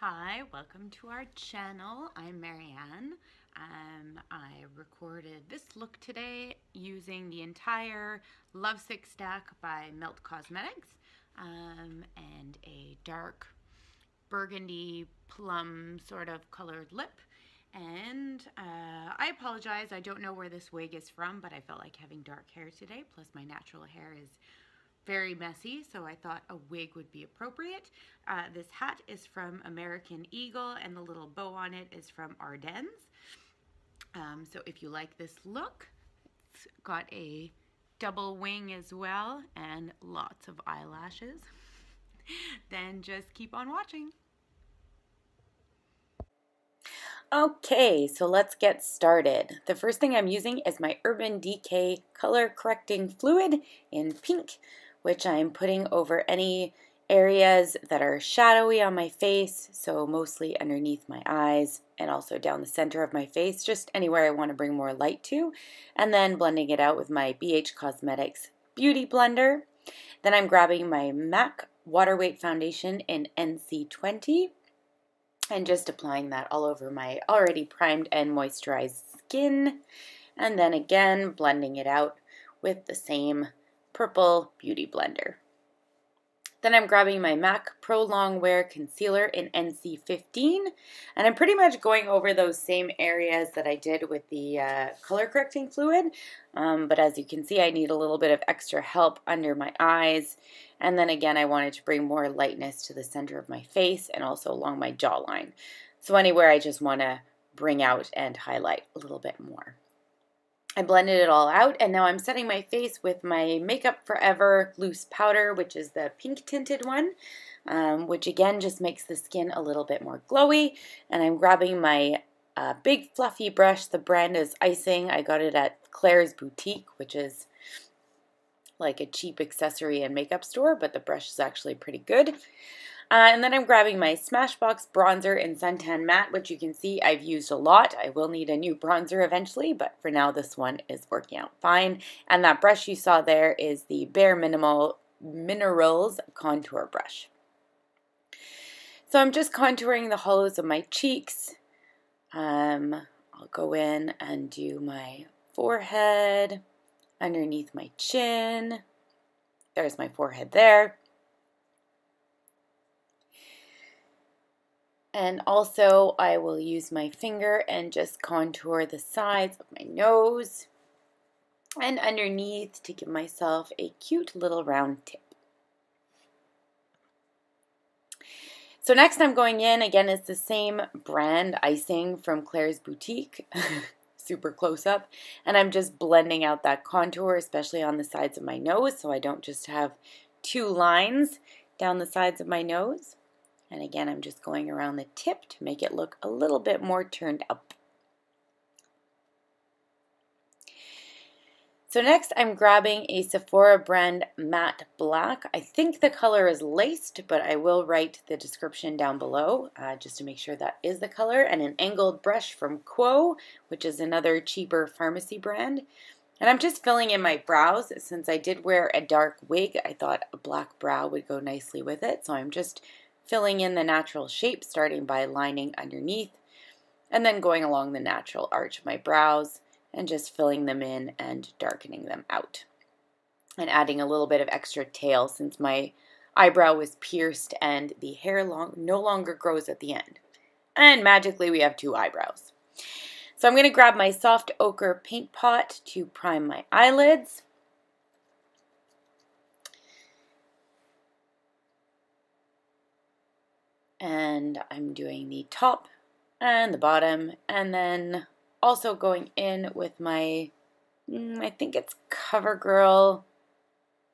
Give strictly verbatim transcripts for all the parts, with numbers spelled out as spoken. Hi, welcome to our channel. I'm Marianne. Um, I recorded this look today using the entire Love Sick stack by Melt Cosmetics um, and a dark burgundy plum sort of colored lip. And uh, I apologize, I don't know where this wig is from, but I felt like having dark hair today, plus my natural hair is very messy, so I thought a wig would be appropriate. Uh, this hat is from American Eagle and the little bow on it is from Ardennes. Um, so if you like this look, it's got a double wing as well and lots of eyelashes, then just keep on watching. Okay, so let's get started. The first thing I'm using is my Urban Decay Color Correcting Fluid in pink, which I'm putting over any areas that are shadowy on my face, so mostly underneath my eyes and also down the center of my face, just anywhere I want to bring more light to, and then blending it out with my B H Cosmetics Beauty Blender. Then I'm grabbing my MAC Water Weight Foundation in N C twenty and just applying that all over my already primed and moisturized skin, and then again blending it out with the same purple Beauty Blender. Then I'm grabbing my MAC Pro Long Wear Concealer in N C fifteen, and I'm pretty much going over those same areas that I did with the uh, color correcting fluid, um, but as you can see I need a little bit of extra help under my eyes, and then again I wanted to bring more lightness to the center of my face and also along my jawline. So anywhere I just want to bring out and highlight a little bit more. I blended it all out, and now I'm setting my face with my Makeup Forever Loose Powder, which is the pink tinted one, um, which again just makes the skin a little bit more glowy. And I'm grabbing my uh, big fluffy brush. The brand is Icing. I got it at Claire's Boutique, which is like a cheap accessory and makeup store, but the brush is actually pretty good. Uh, and then I'm grabbing my Smashbox bronzer in Suntan Matte, which you can see I've used a lot. I will need a new bronzer eventually, but for now this one is working out fine. And that brush you saw there is the Bare Minimal Minerals contour brush. So I'm just contouring the hollows of my cheeks. Um, I'll go in and do my forehead, underneath my chin. There's my forehead there. And also I will use my finger and just contour the sides of my nose and underneath to give myself a cute little round tip. So next I'm going in, again it's the same brand Icing from Claire's Boutique, super close up, and I'm just blending out that contour, especially on the sides of my nose, so I don't just have two lines down the sides of my nose. And again, I'm just going around the tip to make it look a little bit more turned up. So next I'm grabbing a Sephora brand matte black. I think the color is Laced, but I will write the description down below uh, just to make sure that is the color. And an angled brush from Quo, which is another cheaper pharmacy brand. And I'm just filling in my brows. Since I did wear a dark wig, I thought a black brow would go nicely with it. So I'm just filling in the natural shape, starting by lining underneath and then going along the natural arch of my brows and just filling them in and darkening them out. And adding a little bit of extra tail since my eyebrow was pierced and the hair long, no longer grows at the end. And magically we have two eyebrows. So I'm going to grab my soft ochre paint pot to prime my eyelids. And I'm doing the top and the bottom, and then also going in with my, I think it's CoverGirl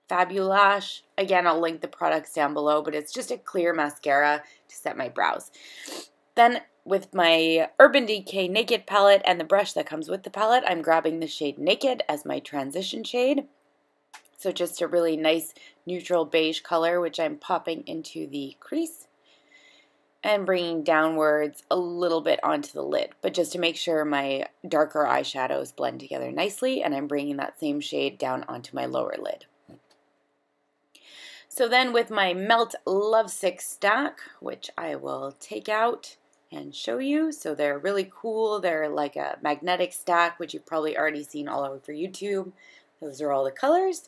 Fabulash. Again, I'll link the products down below, but it's just a clear mascara to set my brows. Then with my Urban Decay Naked Palette and the brush that comes with the palette, I'm grabbing the shade Naked as my transition shade. So just a really nice neutral beige color, which I'm popping into the crease and bringing downwards a little bit onto the lid, but just to make sure my darker eyeshadows blend together nicely, and I'm bringing that same shade down onto my lower lid. So then with my Melt Love Sick stack, which I will take out and show you. So they're really cool. They're like a magnetic stack, which you've probably already seen all over YouTube. Those are all the colors.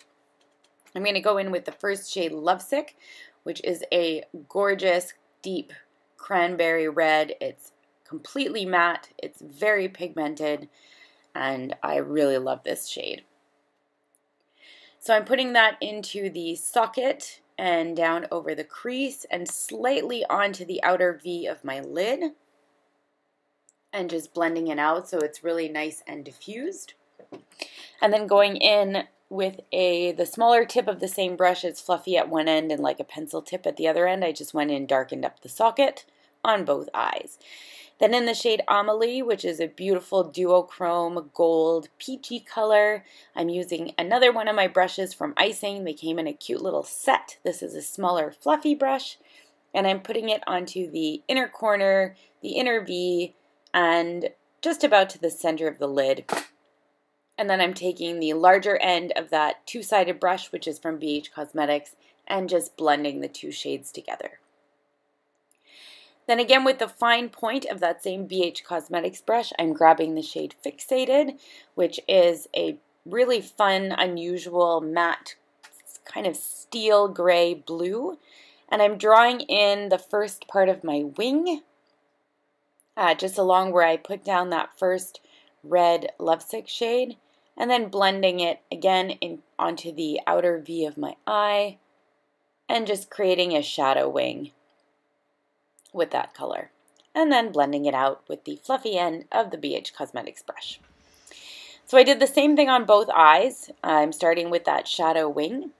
I'm going to go in with the first shade, Lovesick, which is a gorgeous, deep cranberry red. It's completely matte. It's very pigmented, and I really love this shade. So I'm putting that into the socket and down over the crease and slightly onto the outer V of my lid and just blending it out so it's really nice and diffused. And then going in with a the smaller tip of the same brush. It's fluffy at one end and like a pencil tip at the other end. I just went in and darkened up the socket on both eyes. Then in the shade Amelie, which is a beautiful duochrome gold peachy color, I'm using another one of my brushes from Icing. They came in a cute little set. This is a smaller fluffy brush, and I'm putting it onto the inner corner, the inner V, and just about to the center of the lid. And then I'm taking the larger end of that two-sided brush, which is from B H Cosmetics, and just blending the two shades together. Then again with the fine point of that same B H Cosmetics brush, I'm grabbing the shade Fixated, which is a really fun, unusual matte kind of steel gray blue. And I'm drawing in the first part of my wing, uh, just along where I put down that first red Lovesick shade, and then blending it again in, onto the outer V of my eye and just creating a shadow wing with that color, and then blending it out with the fluffy end of the B H Cosmetics brush. So I did the same thing on both eyes. I'm starting with that shadow wing.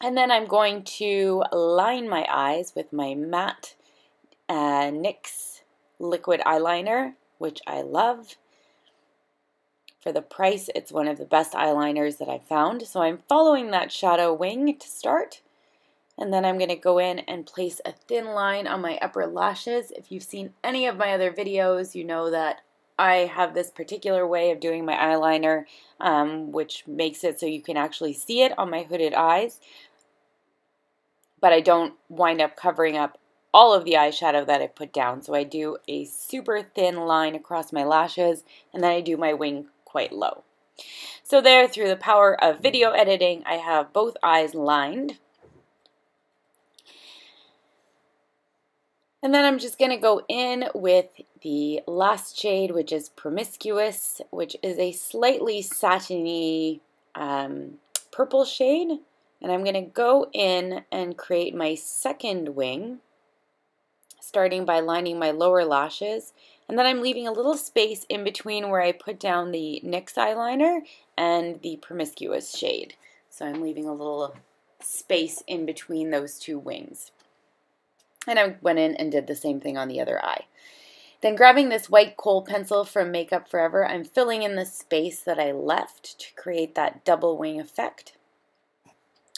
And then I'm going to line my eyes with my matte uh, NYX liquid eyeliner, which I love. For the price, it's one of the best eyeliners that I've found. So I'm following that shadow wing to start. And then I'm going to go in and place a thin line on my upper lashes. If you've seen any of my other videos, you know that I have this particular way of doing my eyeliner, um, which makes it so you can actually see it on my hooded eyes. But I don't wind up covering up all of the eyeshadow that I put down. So I do a super thin line across my lashes, and then I do my wing quite low. So there, through the power of video editing, I have both eyes lined. And then I'm just going to go in with the last shade, which is Promiscuous, which is a slightly satiny um, purple shade. And I'm going to go in and create my second wing, starting by lining my lower lashes. And then I'm leaving a little space in between where I put down the NYX eyeliner and the Promiscuous shade. So I'm leaving a little space in between those two wings. And I went in and did the same thing on the other eye. Then grabbing this white coal pencil from Makeup Forever, I'm filling in the space that I left to create that double wing effect.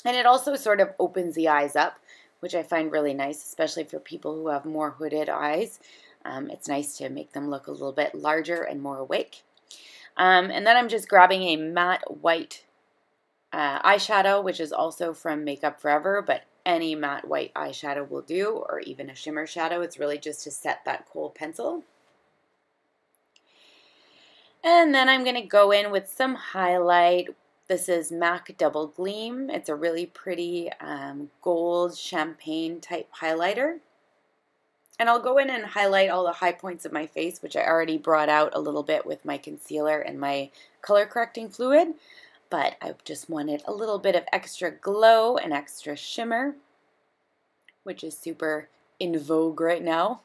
And it also sort of opens the eyes up, which I find really nice, especially for people who have more hooded eyes. Um, it's nice to make them look a little bit larger and more awake. Um, and then I'm just grabbing a matte white uh, eyeshadow, which is also from Makeup Forever, but any matte white eyeshadow will do, or even a shimmer shadow. It's really just to set that coal pencil. And then I'm going to go in with some highlight. This is MAC Double Gleam. It's a really pretty um, gold champagne type highlighter. And I'll go in and highlight all the high points of my face, which I already brought out a little bit with my concealer and my color correcting fluid. But I just wanted a little bit of extra glow and extra shimmer, which is super in vogue right now.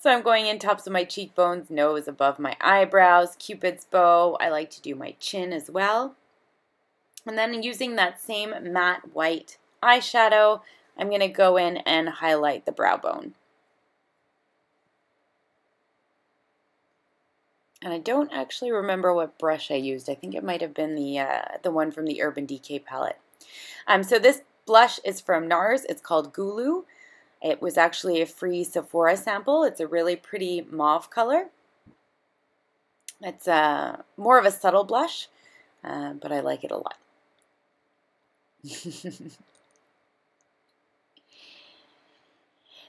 So I'm going in tops of my cheekbones, nose, above my eyebrows, Cupid's bow. I like to do my chin as well. And then using that same matte white eyeshadow, I'm going to go in and highlight the brow bone. And I don't actually remember what brush I used. I think it might have been the uh, the one from the Urban Decay palette. Um, so this blush is from NARS. It's called Goulue. It was actually a free Sephora sample. It's a really pretty mauve color. It's uh, more of a subtle blush, uh, but I like it a lot.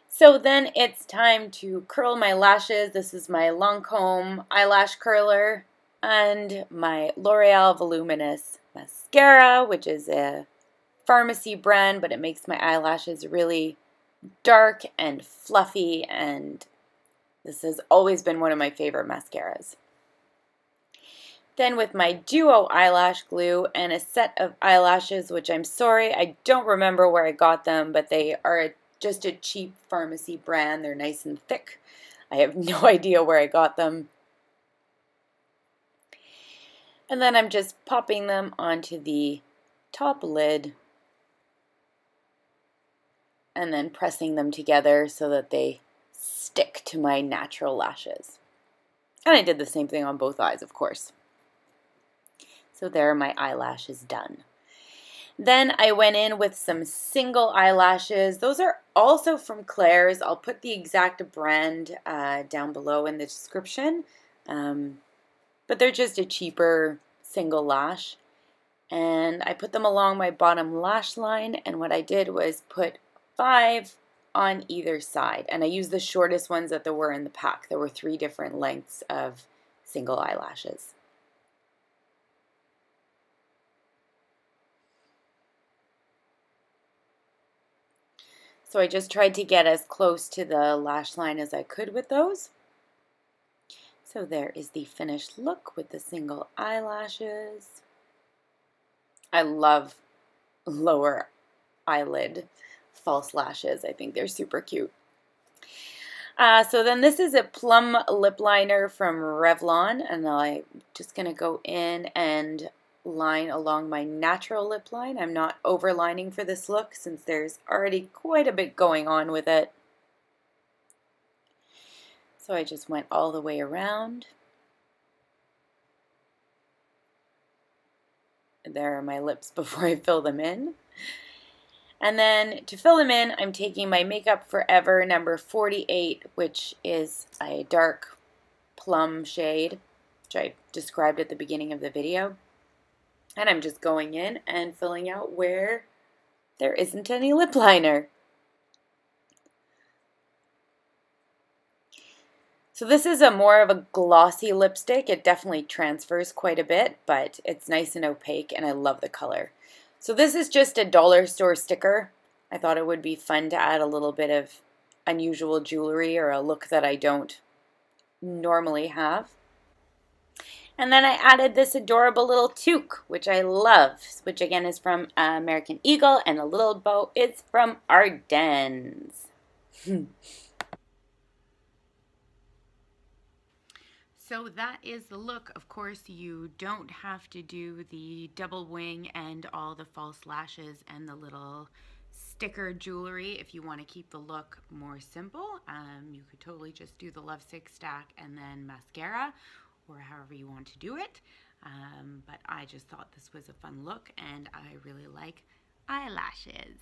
So then it's time to curl my lashes. This is my Lancôme eyelash curler and my L'Oreal Voluminous Mascara, which is a pharmacy brand, but it makes my eyelashes really dark and fluffy, and this has always been one of my favorite mascaras. Then with my Duo Eyelash Glue and a set of eyelashes, which I'm sorry, I don't remember where I got them, but they are just a cheap pharmacy brand. They're nice and thick. I have no idea where I got them. And then I'm just popping them onto the top lid and then pressing them together so that they stick to my natural lashes. And I did the same thing on both eyes, of course. So there are my eyelashes done. Then I went in with some single eyelashes. Those are also from Claire's. I'll put the exact brand uh, down below in the description. Um, but they're just a cheaper single lash. And I put them along my bottom lash line. And what I did was put five on either side. And I used the shortest ones that there were in the pack. There were three different lengths of single eyelashes. So I just tried to get as close to the lash line as I could with those. So there is the finished look with the single eyelashes. I love lower eyelid false lashes. I think they're super cute. Uh, so then this is a plum lip liner from Revlon, and I'm just going to go in and line along my natural lip line. I'm not overlining for this look since there's already quite a bit going on with it. So I just went all the way around. There are my lips before I fill them in. And then to fill them in, I'm taking my Makeup Forever number forty-eight, which is a dark plum shade, which I described at the beginning of the video. And I'm just going in and filling out where there isn't any lip liner. So this is a more of a glossy lipstick. It definitely transfers quite a bit, but it's nice and opaque, and I love the color. So this is just a dollar store sticker. I thought it would be fun to add a little bit of unusual jewelry or a look that I don't normally have. And then I added this adorable little toque, which I love, which again is from uh, American Eagle, and the little bow is from Ardennes. So that is the look. Of course, you don't have to do the double wing and all the false lashes and the little sticker jewelry. If you want to keep the look more simple, um, you could totally just do the Love Sick stack and then mascara, or however you want to do it, um, but I just thought this was a fun look, and I really like eyelashes.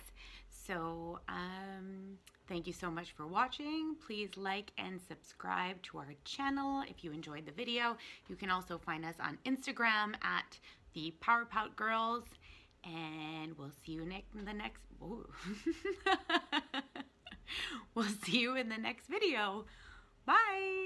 So um, thank you so much for watching. Please like and subscribe to our channel if you enjoyed the video. You can also find us on Instagram at The Power Pout Girls, and we'll see you in the next we'll see you in the next video. Bye.